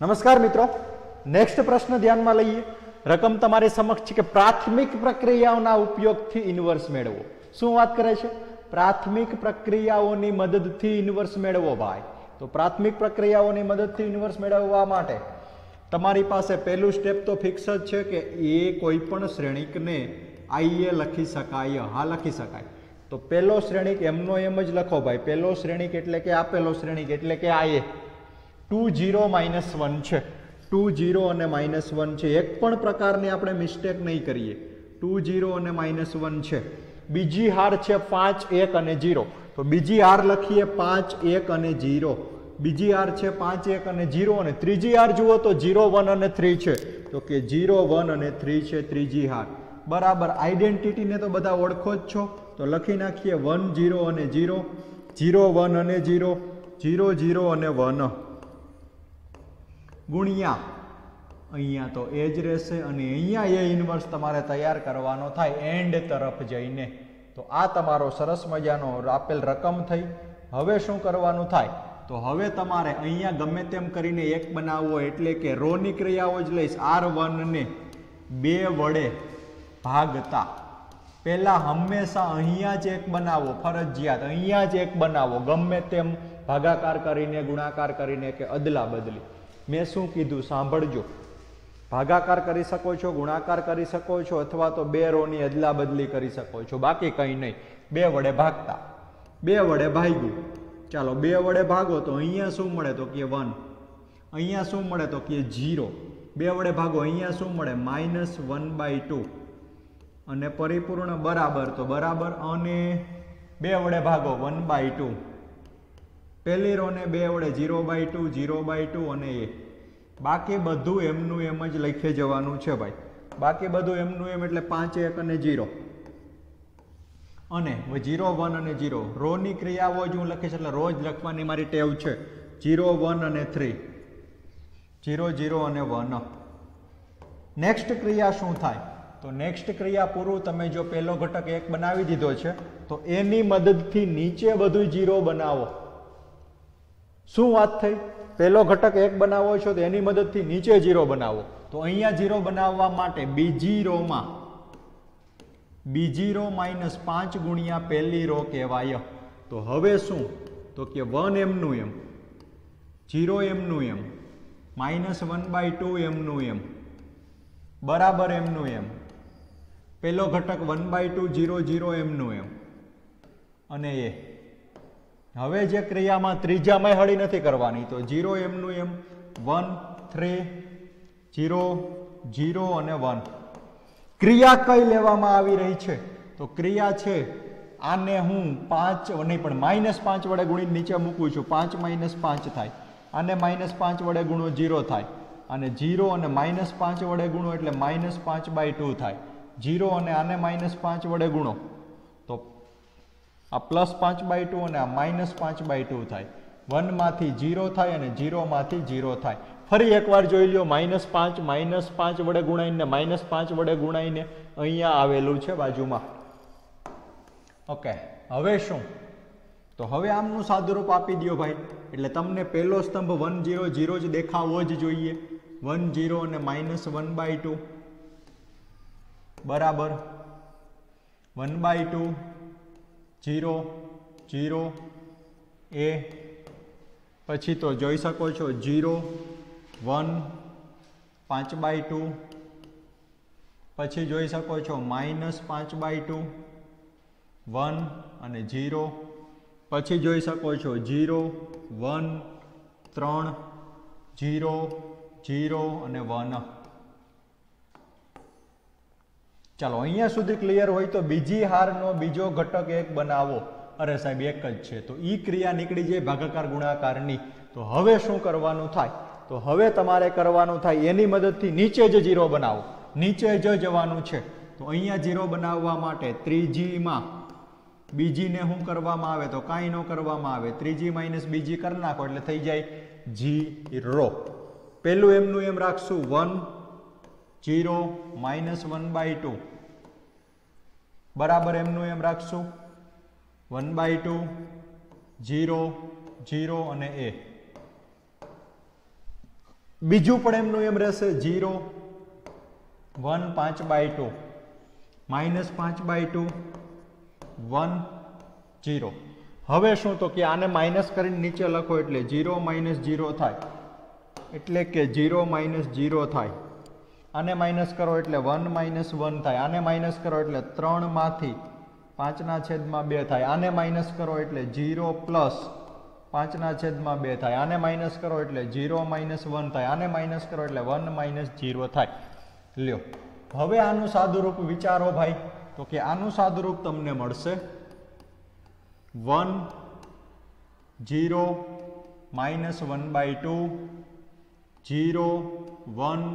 नमस्कार मित्रों, नेक्स्ट प्रश्न ध्यान में लीए। रकम तमारी समक्ष के प्राथमिक प्रक्रियाओं उपयोग थी इनवर्स मेळवो। शुं बात करे छे? प्राथमिक प्रक्रियाओं की मदद थी इनवर्स मेळवो। भाई तो प्राथमिक प्रक्रियाओं की मदद थी इनवर्स मेळववा माटे तमारी पासे पहलू स्टेप तो फिक्स ज छे के ए कोईपण श्रेणिक ने आईए लखी शकाय। हाँ, लखी शकाय। तो पहलो श्रेणिक एमनो एम ज लखो भाई। पहलो श्रेणिक एटले के आ पहलो श्रेणिक एटले के आईए 20 -1 छे। 20 अने -1 छे, एक पण प्रकारनी आपणे मिस्टेक नहीं करीए। 20 अने -1 छे। बीजी हार छे 5, 1 અને 0। तो बीजी हार लखीए 5, 1 અને 0। बीजी हार छे 5, 1 અને 0 અને ત્રીજી હાર જુઓ तो 0, 1 અને 3 છે। તો કે 0, 1 અને 3 છે ત્રીજી હાર। બરાબર, આઈડેન્ટિટી ને તો બધા ઓળખો જ છો, તો લખી નાખીએ 1, 0 અને 0, 0, 1 અને 0, 0, 0 અને 1 ગુણ્યા અહીંયા તો એ જ રહેશે અને અહીંયા એ ઇન્વર્સ તમારે તૈયાર કરવાનો થાય એન્ડ તરફ જઈને। તો આ તમારો સરસ મજાનો આપેલ રકમ થઈ। હવે શું કરવાનું થાય तो हवे तमारे अहींया गमे तेम करीने एक बनावो, एटले के रोनी क्रियाओ ज लईश। R1 ने 2 वडे भागता पहला हमेशा अहींया ज एक बनावो, फरजियात अहींया ज एक बनावो। गमे तेम भागाकार करीने, गुणाकार करीने के अदला बदली। मैं शुं कीधुं सांभळजो। भागाकार करी सको छो, गुणाकार करी सको छो, अथवा तो 2 रोनी अदला बदली करी सको छो, बाकी कंई नहीं। 2 वडे भागता 2 वडे भाग्यु। चलो 2 वडे भागो तो अहींया शुं मळे तो के 1, अहींया शुं मळे तो के 0। 2 वडे भागो अहींया शुं मळे -1/2 अने परिपूर्ण बराबर तो बराबर अने 2 वडे भागो 1/2। पहली रो ने 2 वडे 0/2, 0/2 अने 1। बाकी बधुं एमनुं एम ज લખી જવાનું છે ભાઈ। बाकी बधुं एमनुं एम એટલે 5, 1 અને 0 અને 0, 1 અને 0। रो ની ક્રિયાઓ જ હું લખીશ એટલે રોજ લખવાની મારી ટેવ છે। 0, 1 અને 3, 0, 0 અને 1। નેક્સ્ટ ક્રિયા શું થાય તો નેક્સ્ટ ક્રિયા પૂરું તમે જો પહેલો ઘટક 1 બનાવી દીધો છે તો એની મદદથી નીચે બધું 0 બનાવો। શું વાત થઈ? પહેલો ઘટક 1 બનાવો છો તો એની મદદથી નીચે 0 બનાવો। તો અહીંયા 0 બનાવવા માટે બીજી રો માં बीजी रो -5 गुणिया पहली रो कहवाय। तो हवे शू तो के 1 एमनु एम, 0 एमनु एम, -1/2 एमनु एम, बराबर एमनु एम। पहलो घटक 1/2, 0, 0 एमनु एम अने ए। हवे जे क्रिया में त्रीजा में हड़ी नहीं करवानी तो 0 एमनु एम, 1, 3, 0, 0 अने 1। क्रिया कई लेवामां आवी रही छे तो क्रिया छे आने हूँ 5 नहीं पण -5 वडे गुणी नीचे मूकू छूँ। 5 - 5 थाय, आने -5 वडे गुणो 0 थाय अने 0 अने -5 वडे गुणो एटले -5/2 थाय। 0 अने आने -5 वडे गुणो तो आ +5/2 अने आ -5/2 थाय। 1 मांथी 0 थाय अने 0 मांथी 0 थाय। फरी एक बार जोई लो, -5 वडे गुणाईने अहींया आवेलुं छे बाजुमां। ओके, हवे शुं तो हवे आमनुं सादुरूप आपी दियो भाई। एटले तमने पहलो स्तंभ 1, 0, 0 ज देखावो ज जोईए। 1, 0 अने -1/2 बराबर 1/2, 0, 0 ए। पछी तो जोई सको छो 0, 1, 5/2, पछी जोई सको छो -5/2, 1 અને 0, पछी जोई सको छो 0, 1, 3, 0, 0 અને 1। चलो अहींया सुधी क्लियर होय तो बीजी हारनो बीजो घटक 1 बनावो। अरे साहेब, एक ज छे तो ई क्रिया निकली जाए भागाकार गुणाकारनी। तो हवे शुं करवानुं थाय तो हवे तमारे करवानुं थाय एनी मददथी नीचे ज 0 बनावो। नीचे ज जवानुं छे तो अहींया 0 बनाववा माटे त्रीजी मां बीजी ने शुं करवामां आवे तो कांई न करवामां आवे। त्रीजी माइनस बीजी कर नाखो एटले थई जाय 0। पहेलुं एमनुं एम राखशुं 1, 0 -1/2 बराबर एमनुं एम राखशुं 1/2, 0, 0 અને a। બીજું પણ એમનું એમ રહેશે 0 1 5/2 -5/2 1 0 હવે શું તો કે આને માઈનસ કરીને નીચે લખો એટલે 0 -0 થાય એટલે કે 0 -0 થાય આને માઈનસ કરો એટલે 1 -1 થાય આને માઈનસ કરો એટલે 3 માંથી 5/2 થાય આને માઈનસ કરો એટલે 0 + 5/2 થાય આને માઈનસ કરો એટલે 0 -1 થાય આને માઈનસ કરો એટલે 1 -0 થાય લ્યો હવે આનું સાદુરૂપ વિચારો ભાઈ તો કે આનું સાદુરૂપ તમને મળશે 1 0 -1/2 0 1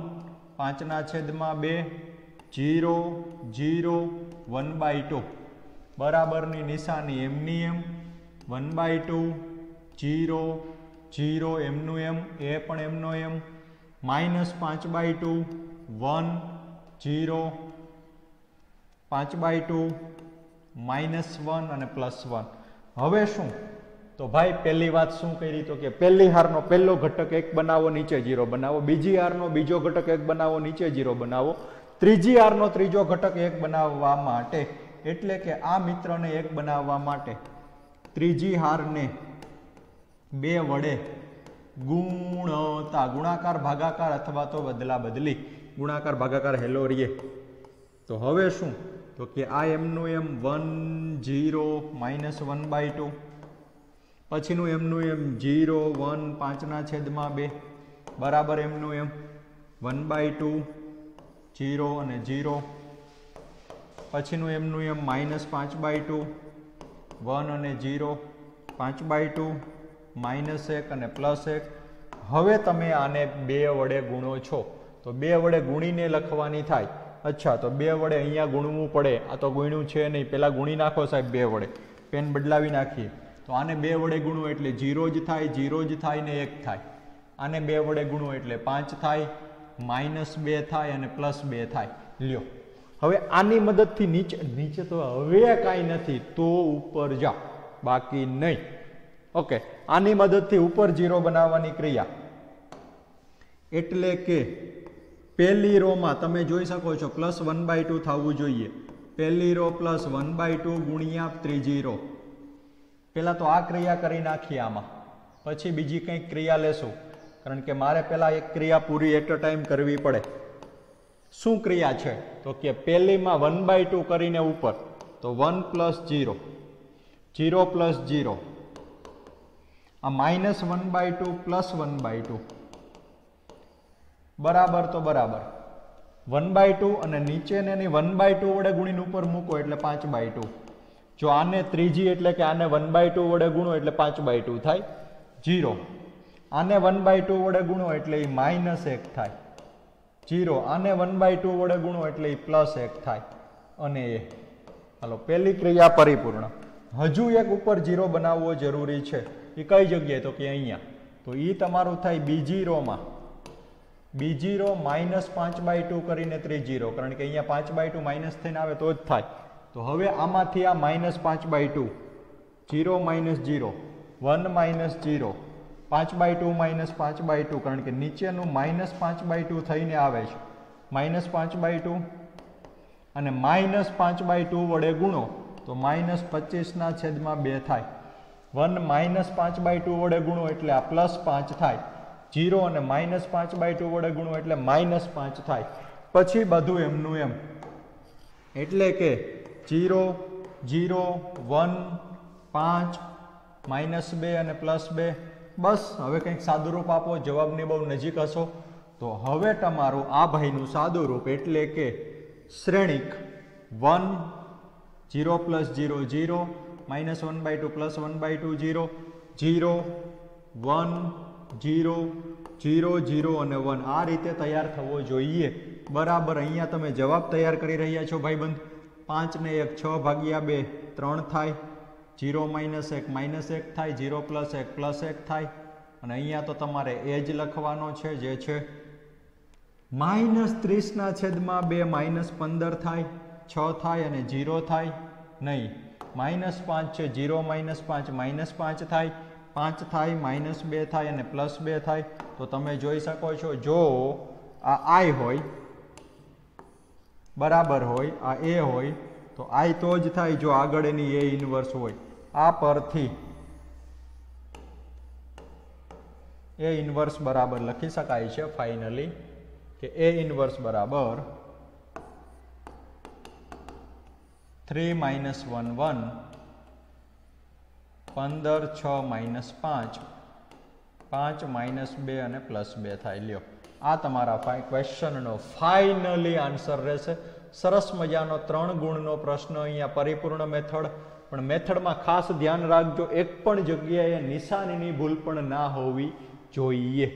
5/2 0 0 1/2 બરાબરની નિશાની એમની એમ 1/2 जीरो जीरो एमनु एम ए पण एमनो एम -5/2 1 0 5/2 -1 અને +1 હવે શું તો ભાઈ પહેલી વાત શું કરી તો કે પહેલી હારનો પહેલો ઘટક 1 બનાવો નીચે 0 બનાવો બીજી હારનો બીજો ઘટક 1 બનાવો નીચે 0 બનાવો ત્રીજી હારનો ત્રીજો ઘટક 1 બનાવવા માટે એટલે કે આ મિત્રને 1 બનાવવા માટે ત્રીજી હારને 2 વડે ગુણતા ગુણાકાર ભાગાકાર अथवा तो बदला बदली गुणाकार भागाकार हेलो रे तो हवे शू तो कि आ एमनु एम 1 0 -1/2 पछीनु एमनु एम 0 1 5/2 बराबर एमनु एम 1/2 0 अने 0 पछीनु एमनु एम -5/2 1 अने 0 5/2 -1 અને +1 હવે તમે આને 2 વડે ગુણો છો તો 2 વડે ગુણીને લખવાની થાય અચ્છા તો 2 વડે અહીંયા ગુણવું પડે આ તો ગુણ્યું છે નહીં પહેલા ગુણી નાખો સાહેબ 2 વડે પેન બદલાવી નાખીએ તો આને 2 વડે ગુણો એટલે 0 જ થાય ને 1 થાય આને 2 વડે ગુણો એટલે 5 થાય -2 થાય અને +2 થાય લ્યો હવે આની મદદથી નીચે તો હવે કાંઈ નથી તો ઉપર જા બાકી નહીં ओके आनी मददथी ऊपर 0 बनाववानी क्रिया एटले के पहली रो में तमे जोई सको छो +1/2 थावू जोईए पहली रो +1/2 गुणिया त्रीजी रो पहला तो आ क्रिया करी नाखीए आमां पछी बीजी कई क्रिया लेशुं कारण के मारे पहला एक क्रिया पूरी एट अ टाइम करवी पड़े शुं क्रिया छे तो के पहली में 1/2 करीने ऊपर तो 1 + 0 0 + 0 आ -1/2 +1/2 बराबर तो बराबर 1/2 अने नीचे ने 1/2 वडे गुणीने ऊपर मूको एटले 5/2 जो आने त्रीजी एटले के आने 1/2 वडे गुणो एटले 5/2 थाय 0 आने 1/2 वडे गुणो एटले -1 थाय 0 आने 1/2 वडे गुणो एटले +1 थाय अने हालो पहली क्रिया परिपूर्ण हजू एक ऊपर 0 बनाववो जरूरी छे ये कई जगह तो कि अहिया तो ई तमारू थाय बीजी रो में बीजी रो -5/2 करीने त्रीजी रो कारण के अहिया 5/2 माइनस थईने आवे तो ज थाय तो हवे आमांथी आ -5/2 0 -0 1 -0 5/2 -5/2 कारण के नीचेनु -5/2 थईने आवे छे -5/2 अने -5/2 वडे गुणो तो -25/2 थाय 1 -5/2 वडे गुणो एटले आ +5 थाय 0 अने -5/2 वडे गुणो एटले -5 थाय पछी बधुं एमनुं एम एटले के 0 0 1 5 -2 अने +2 बस हवे कंईक सादुरूप आपो जवाबनी बहु नजीक हशो तो हवे तमारुं आ भाईनुं सादुरूप एटले के श्रेणिक 1 0 + 0 0 -1/2 +1/2 0 0 1 0 0 0 અને 1 આ રીતે તૈયાર થવો જોઈએ બરાબર અહીંયા તમે જવાબ તૈયાર કરી રહ્યા છો ભાઈબંધ 5 ને 1 6/2 3 થાય 0 -1 થાય 0 + 1 +1 થાય અને અહીંયા તો તમારે એ જ લખવાનો છે જે છે -30/2 -15 થાય 6 થાય અને 0 થાય નહીં -5 છે 0 -5 -5 થાય पांच थाय माइनस बे थाय अने प्लस बे थाय तो तमे जोई सको छो जो आ आई होय बराबर होय आ ए होय तो आई तो ज थाय जो आगळ एनी ए इनवर्स होय आ परथी ए इनवर्स बराबर लखी शकाय छे फाइनली के ए इनवर्स बराबर 3 - 1 1 15 - 6 - 5 5 - 2 અને +2 થાય લ્યો આ તમારા ક્વેશ્ચનનો ફાઇનલી આન્સર રહેશે સરસ મજાનો 3 ગુણનો પ્રશ્ન અહીંયા પરિપૂર્ણ મેથડ પણ મેથડમાં ખાસ ધ્યાન રાખજો એક પણ જગ્યાએ નિશાનીની ભૂલ પણ ના હોવી જોઈએ।